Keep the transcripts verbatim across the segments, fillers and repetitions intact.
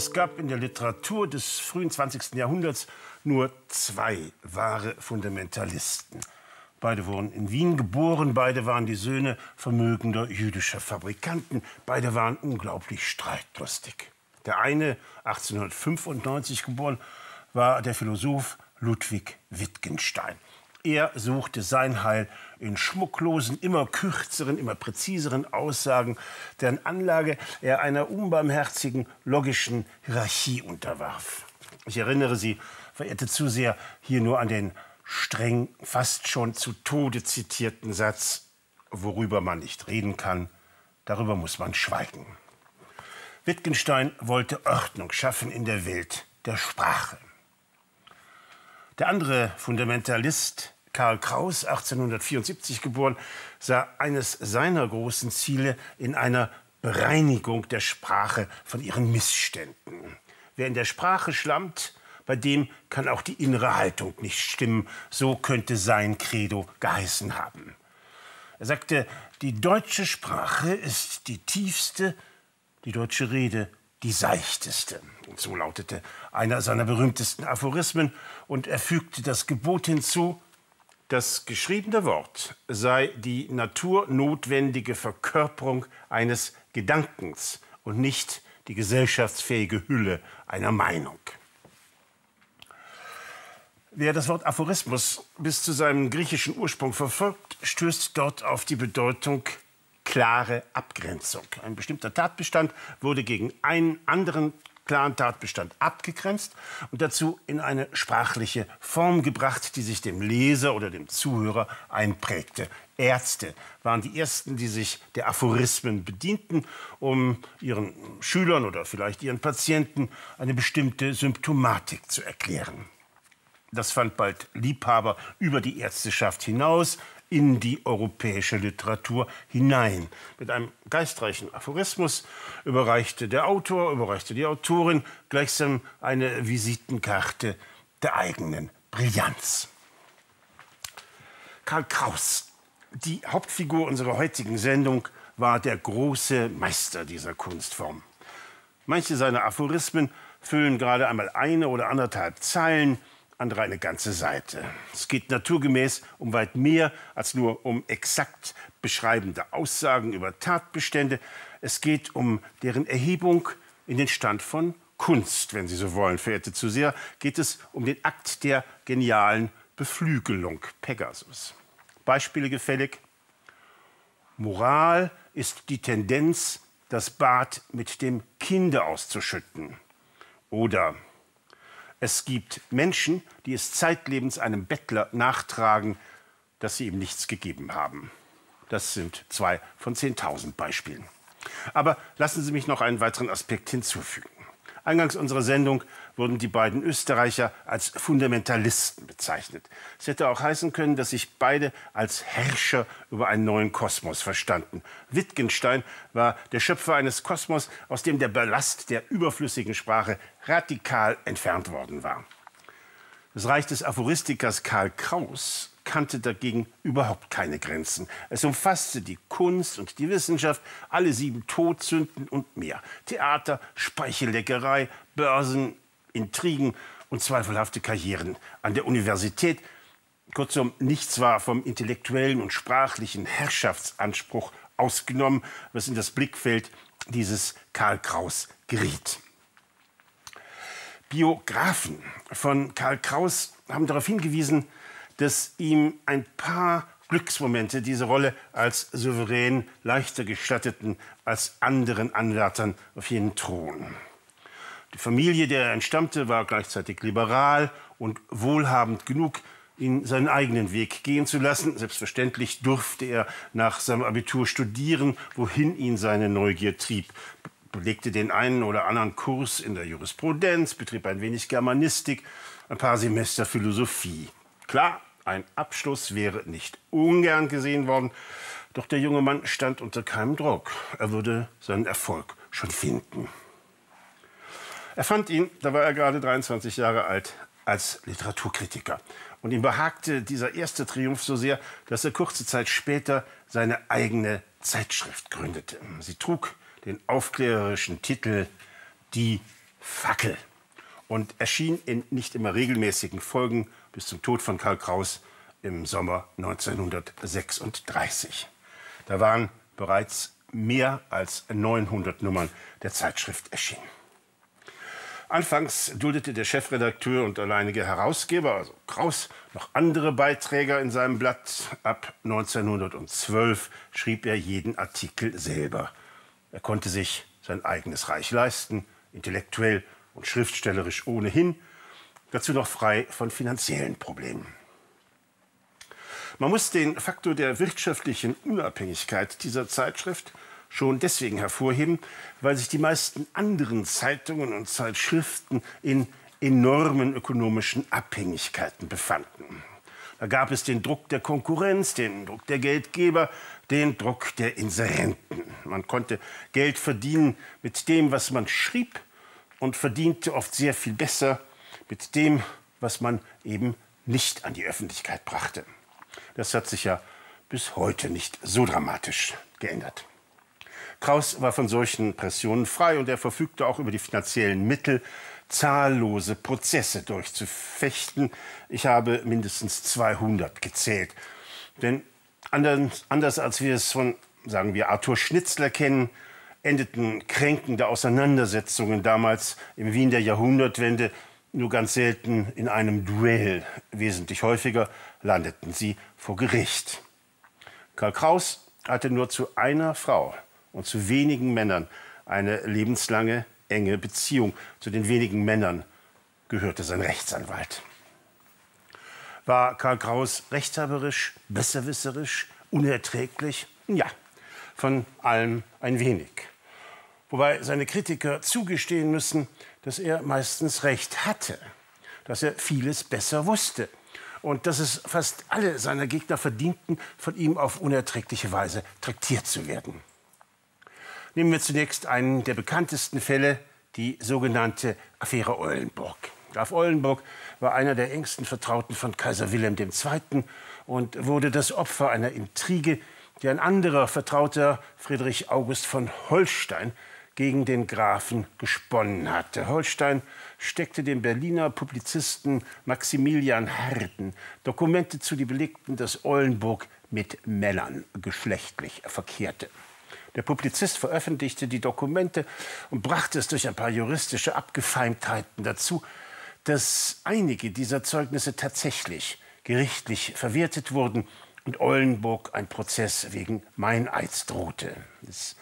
Es gab in der Literatur des frühen zwanzigsten Jahrhunderts nur zwei wahre Fundamentalisten. Beide wurden in Wien geboren, beide waren die Söhne vermögender jüdischer Fabrikanten, beide waren unglaublich streitlustig. Der eine, achtzehnhundertfünfundneunzig geboren, war der Philosoph Ludwig Wittgenstein. Er suchte sein Heil in schmucklosen, immer kürzeren, immer präziseren Aussagen, deren Anlage er einer unbarmherzigen, logischen Hierarchie unterwarf. Ich erinnere Sie, verehrte Zuseher, hier nur an den streng, fast schon zu Tode zitierten Satz: Worüber man nicht reden kann, darüber muss man schweigen. Wittgenstein wollte Ordnung schaffen in der Welt der Sprache. Der andere Fundamentalist, Karl Kraus, achtzehnhundertvierundsiebzig geboren, sah eines seiner großen Ziele in einer Bereinigung der Sprache von ihren Missständen. Wer in der Sprache schlammt, bei dem kann auch die innere Haltung nicht stimmen. So könnte sein Credo geheißen haben. Er sagte, die deutsche Sprache ist die tiefste, die deutsche Rede die seichteste. Und so lautete einer seiner berühmtesten Aphorismen. Und er fügte das Gebot hinzu, das geschriebene Wort sei die naturnotwendige Verkörperung eines Gedankens und nicht die gesellschaftsfähige Hülle einer Meinung. Wer das Wort Aphorismus bis zu seinem griechischen Ursprung verfolgt, stößt dort auf die Bedeutung klare Abgrenzung. Ein bestimmter Tatbestand wurde gegen einen anderen klaren Tatbestand abgegrenzt und dazu in eine sprachliche Form gebracht, die sich dem Leser oder dem Zuhörer einprägte. Ärzte waren die Ersten, die sich der Aphorismen bedienten, um ihren Schülern oder vielleicht ihren Patienten eine bestimmte Symptomatik zu erklären. Das fand bald Liebhaber über die Ärzteschaft hinaus in die europäische Literatur hinein. Mit einem geistreichen Aphorismus überreichte der Autor, überreichte die Autorin gleichsam eine Visitenkarte der eigenen Brillanz. Karl Kraus, die Hauptfigur unserer heutigen Sendung, war der große Meister dieser Kunstform. Manche seiner Aphorismen füllen gerade einmal eine oder anderthalb Zeilen, andere eine ganze Seite. Es geht naturgemäß um weit mehr als nur um exakt beschreibende Aussagen über Tatbestände. Es geht um deren Erhebung in den Stand von Kunst, wenn Sie so wollen, verehrte Zuseher, geht es um den Akt der genialen Beflügelung, Pegasus. Beispiele gefällig. Moral ist die Tendenz, das Bad mit dem Kinde auszuschütten. Oder: Es gibt Menschen, die es zeitlebens einem Bettler nachtragen, dass sie ihm nichts gegeben haben. Das sind zwei von zehntausend Beispielen. Aber lassen Sie mich noch einen weiteren Aspekt hinzufügen. Eingangs unserer Sendung wurden die beiden Österreicher als Fundamentalisten bezeichnet. Es hätte auch heißen können, dass sich beide als Herrscher über einen neuen Kosmos verstanden. Wittgenstein war der Schöpfer eines Kosmos, aus dem der Ballast der überflüssigen Sprache radikal entfernt worden war. Das Reich des Aphoristikers Karl Kraus kannte dagegen überhaupt keine Grenzen. Es umfasste die Kunst und die Wissenschaft, alle sieben Todsünden und mehr. Theater, Speichelleckerei, Börsen, Intrigen und zweifelhafte Karrieren an der Universität. Kurzum, nichts war vom intellektuellen und sprachlichen Herrschaftsanspruch ausgenommen, was in das Blickfeld dieses Karl Kraus geriet. Biografen von Karl Kraus haben darauf hingewiesen, dass ihm ein paar Glücksmomente diese Rolle als souverän leichter gestatteten als anderen Anwärtern auf jeden Thron. Die Familie, der er entstammte, war gleichzeitig liberal und wohlhabend genug, ihn seinen eigenen Weg gehen zu lassen. Selbstverständlich durfte er nach seinem Abitur studieren, wohin ihn seine Neugier trieb. Belegte den einen oder anderen Kurs in der Jurisprudenz, betrieb ein wenig Germanistik, ein paar Semester Philosophie. Klar, ein Abschluss wäre nicht ungern gesehen worden, doch der junge Mann stand unter keinem Druck. Er würde seinen Erfolg schon finden. Er fand ihn, da war er gerade dreiundzwanzig Jahre alt, als Literaturkritiker. Und ihm behagte dieser erste Triumph so sehr, dass er kurze Zeit später seine eigene Zeitschrift gründete. Sie trug den aufklärerischen Titel Die Fackel und erschien in nicht immer regelmäßigen Folgen bis zum Tod von Karl Kraus im Sommer neunzehnhundertsechsunddreißig. Da waren bereits mehr als neunhundert Nummern der Zeitschrift erschienen. Anfangs duldete der Chefredakteur und alleinige Herausgeber, also Kraus, noch andere Beiträger in seinem Blatt. Ab neunzehnhundertzwölf schrieb er jeden Artikel selber. Er konnte sich sein eigenes Reich leisten, intellektuell und schriftstellerisch ohnehin, dazu noch frei von finanziellen Problemen. Man muss den Faktor der wirtschaftlichen Unabhängigkeit dieser Zeitschrift schon deswegen hervorheben, weil sich die meisten anderen Zeitungen und Zeitschriften in enormen ökonomischen Abhängigkeiten befanden. Da gab es den Druck der Konkurrenz, den Druck der Geldgeber, den Druck der Inserenten. Man konnte Geld verdienen mit dem, was man schrieb, und verdiente oft sehr viel besser mit dem, was man eben nicht an die Öffentlichkeit brachte. Das hat sich ja bis heute nicht so dramatisch geändert. Kraus war von solchen Pressionen frei und er verfügte auch über die finanziellen Mittel, zahllose Prozesse durchzufechten. Ich habe mindestens zweihundert gezählt. Denn anders als wir es von, sagen wir, Arthur Schnitzler kennen, endeten kränkende Auseinandersetzungen damals im Wien der Jahrhundertwende nur ganz selten in einem Duell. Wesentlich häufiger landeten sie vor Gericht. Karl Kraus hatte nur zu einer Frau und zu wenigen Männern eine lebenslange, enge Beziehung. Zu den wenigen Männern gehörte sein Rechtsanwalt. War Karl Kraus rechthaberisch, besserwisserisch, unerträglich? Ja, von allem ein wenig. Wobei seine Kritiker zugestehen müssen, dass er meistens recht hatte, dass er vieles besser wusste und dass es fast alle seiner Gegner verdienten, von ihm auf unerträgliche Weise traktiert zu werden. Nehmen wir zunächst einen der bekanntesten Fälle, die sogenannte Affäre Eulenburg. Graf Eulenburg war einer der engsten Vertrauten von Kaiser Wilhelm der Zweite und wurde das Opfer einer Intrige, die ein anderer Vertrauter, Friedrich August von Holstein, gegen den Grafen gesponnen hatte. Holstein steckte dem Berliner Publizisten Maximilian Harden Dokumente zu, die belegten, dass Eulenburg mit Männern geschlechtlich verkehrte. Der Publizist veröffentlichte die Dokumente und brachte es durch ein paar juristische Abgefeimtheiten dazu, dass einige dieser Zeugnisse tatsächlich gerichtlich verwertet wurden und Eulenburg ein Prozess wegen Meineids drohte. Das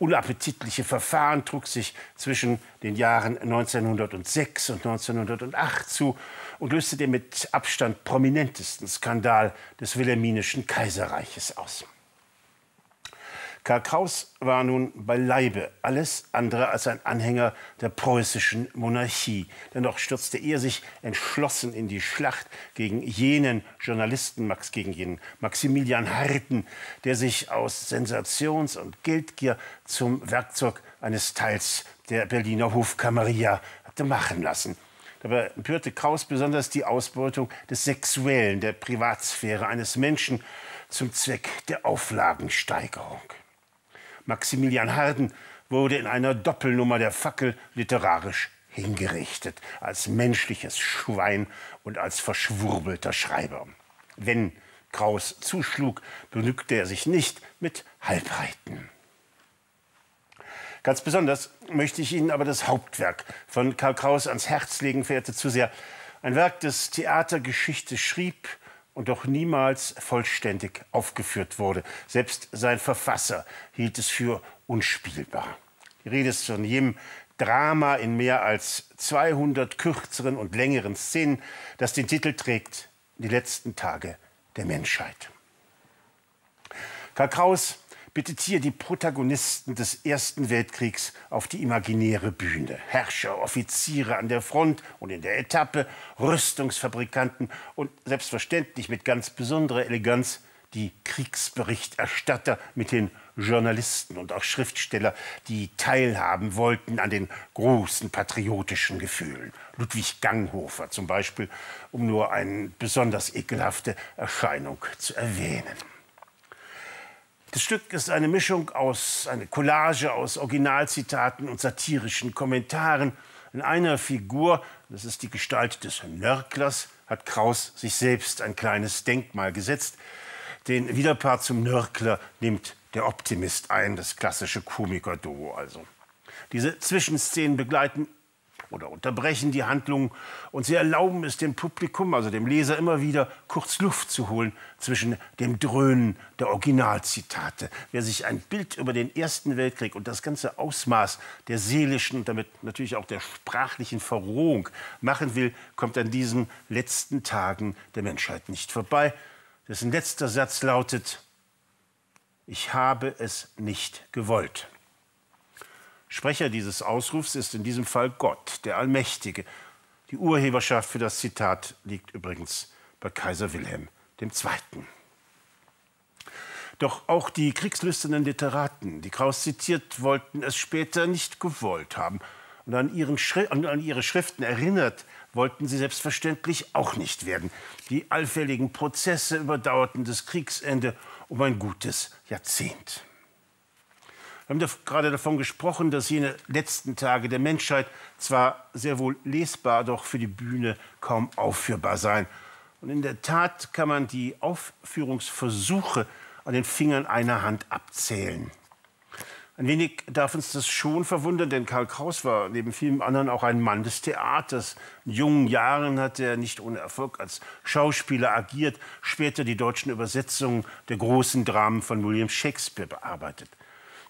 unappetitliche Verfahren trug sich zwischen den Jahren neunzehnhundertsechs und neunzehnhundertacht zu und löste den mit Abstand prominentesten Skandal des wilhelminischen Kaiserreiches aus. Karl Kraus war nun beileibe alles andere als ein Anhänger der preußischen Monarchie. Dennoch stürzte er sich entschlossen in die Schlacht gegen jenen Journalisten, Max, gegen jenen Maximilian Harden, der sich aus Sensations- und Geldgier zum Werkzeug eines Teils der Berliner Hofkammeria hatte machen lassen. Dabei empörte Kraus besonders die Ausbeutung des Sexuellen, der Privatsphäre eines Menschen zum Zweck der Auflagensteigerung. Maximilian Harden wurde in einer Doppelnummer der Fackel literarisch hingerichtet, als menschliches Schwein und als verschwurbelter Schreiber. Wenn Kraus zuschlug, begnügte er sich nicht mit Halbheiten. Ganz besonders möchte ich Ihnen aber das Hauptwerk von Karl Kraus ans Herz legen, verehrte Zuseher. Ein Werk, das Theatergeschichte schrieb und doch niemals vollständig aufgeführt wurde. Selbst sein Verfasser hielt es für unspielbar. Die Rede ist von jedem Drama in mehr als zweihundert kürzeren und längeren Szenen, das den Titel trägt: Die letzten Tage der Menschheit. Karl Kraus bittet hier die Protagonisten des Ersten Weltkriegs auf die imaginäre Bühne. Herrscher, Offiziere an der Front und in der Etappe, Rüstungsfabrikanten und selbstverständlich mit ganz besonderer Eleganz die Kriegsberichterstatter, mithin Journalisten und auch Schriftsteller, die teilhaben wollten an den großen patriotischen Gefühlen. Ludwig Ganghofer zum Beispiel, um nur eine besonders ekelhafte Erscheinung zu erwähnen. Das Stück ist eine Mischung aus, eine Collage aus Originalzitaten und satirischen Kommentaren, In einer Figur, das ist die Gestalt des Nörglers, hat Kraus sich selbst ein kleines Denkmal gesetzt. Den Widerpart zum Nörgler nimmt der Optimist ein, das klassische Komiker-Duo also. Diese Zwischenszenen begleiten oder unterbrechen die Handlung und sie erlauben es dem Publikum, also dem Leser, immer wieder kurz Luft zu holen zwischen dem Dröhnen der Originalzitate. Wer sich ein Bild über den Ersten Weltkrieg und das ganze Ausmaß der seelischen und damit natürlich auch der sprachlichen Verrohung machen will, kommt an diesen letzten Tagen der Menschheit nicht vorbei. Dessen letzter Satz lautet: Ich habe es nicht gewollt. Sprecher dieses Ausrufs ist in diesem Fall Gott, der Allmächtige. Die Urheberschaft für das Zitat liegt übrigens bei Kaiser Wilhelm dem Zweiten Doch auch die kriegslüsternen Literaten, die Kraus zitiert, wollten es später nicht gewollt haben. Und an, ihren Schri- an ihre Schriften erinnert wollten sie selbstverständlich auch nicht werden. Die allfälligen Prozesse überdauerten das Kriegsende um ein gutes Jahrzehnt. Wir haben gerade davon gesprochen, dass jene letzten Tage der Menschheit zwar sehr wohl lesbar, doch für die Bühne kaum aufführbar seien. Und in der Tat kann man die Aufführungsversuche an den Fingern einer Hand abzählen. Ein wenig darf uns das schon verwundern, denn Karl Kraus war neben vielen anderen auch ein Mann des Theaters. In jungen Jahren hat er nicht ohne Erfolg als Schauspieler agiert, später die deutschen Übersetzungen der großen Dramen von William Shakespeare bearbeitet.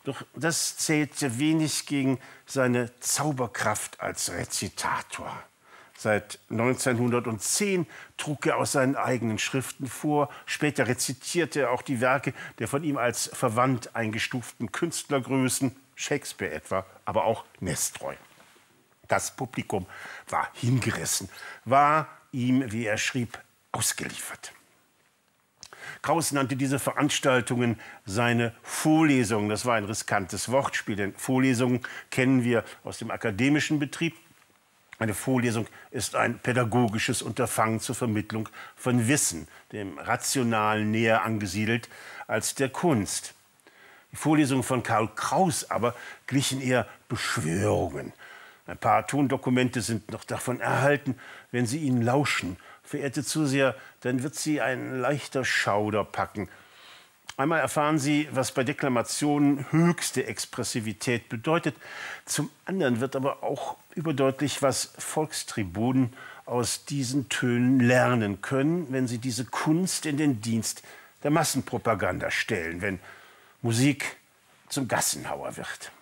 Doch das zählte wenig gegen seine Zauberkraft als Rezitator. Seit neunzehnhundertzehn trug er aus seinen eigenen Schriften vor. Später rezitierte er auch die Werke der von ihm als verwandt eingestuften Künstlergrößen, Shakespeare etwa, aber auch Nestroy. Das Publikum war hingerissen, war ihm, wie er schrieb, ausgeliefert. Kraus nannte diese Veranstaltungen seine Vorlesungen. Das war ein riskantes Wortspiel, denn Vorlesungen kennen wir aus dem akademischen Betrieb. Eine Vorlesung ist ein pädagogisches Unterfangen zur Vermittlung von Wissen, dem Rationalen näher angesiedelt als der Kunst. Die Vorlesungen von Karl Kraus aber glichen eher Beschwörungen. Ein paar Tondokumente sind noch davon erhalten, wenn Sie ihnen lauschen. Verehrte Zuseher, dann wird Sie ein leichter Schauder packen. Einmal erfahren Sie, was bei Deklamationen höchste Expressivität bedeutet. Zum anderen wird aber auch überdeutlich, was Volkstribunen aus diesen Tönen lernen können, wenn sie diese Kunst in den Dienst der Massenpropaganda stellen, wenn Musik zum Gassenhauer wird.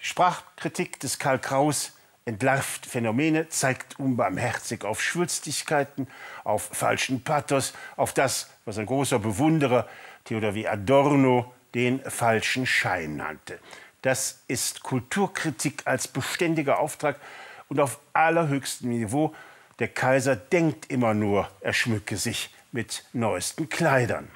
Die Sprachkritik des Karl Kraus entlarvt Phänomene, zeigt unbarmherzig auf Schwülstigkeiten, auf falschen Pathos, auf das, was ein großer Bewunderer, Theodor W. Adorno, den falschen Schein nannte. Das ist Kulturkritik als beständiger Auftrag und auf allerhöchstem Niveau. Der Kaiser denkt immer nur, er schmücke sich mit neuesten Kleidern.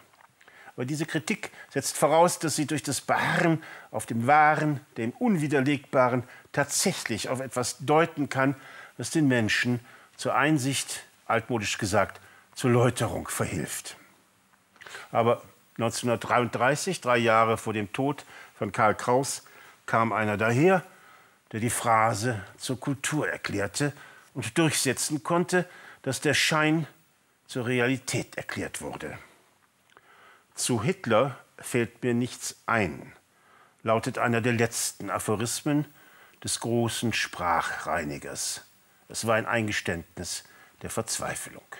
Aber diese Kritik setzt voraus, dass sie durch das Beharren auf dem Wahren, dem Unwiderlegbaren, tatsächlich auf etwas deuten kann, das den Menschen zur Einsicht, altmodisch gesagt, zur Läuterung verhilft. Aber neunzehnhundertdreiunddreißig, drei Jahre vor dem Tod von Karl Kraus, kam einer daher, der die Phrase zur Kultur erklärte und durchsetzen konnte, dass der Schein zur Realität erklärt wurde. Zu Hitler fällt mir nichts ein, lautet einer der letzten Aphorismen des großen Sprachreinigers. Es war ein Eingeständnis der Verzweiflung.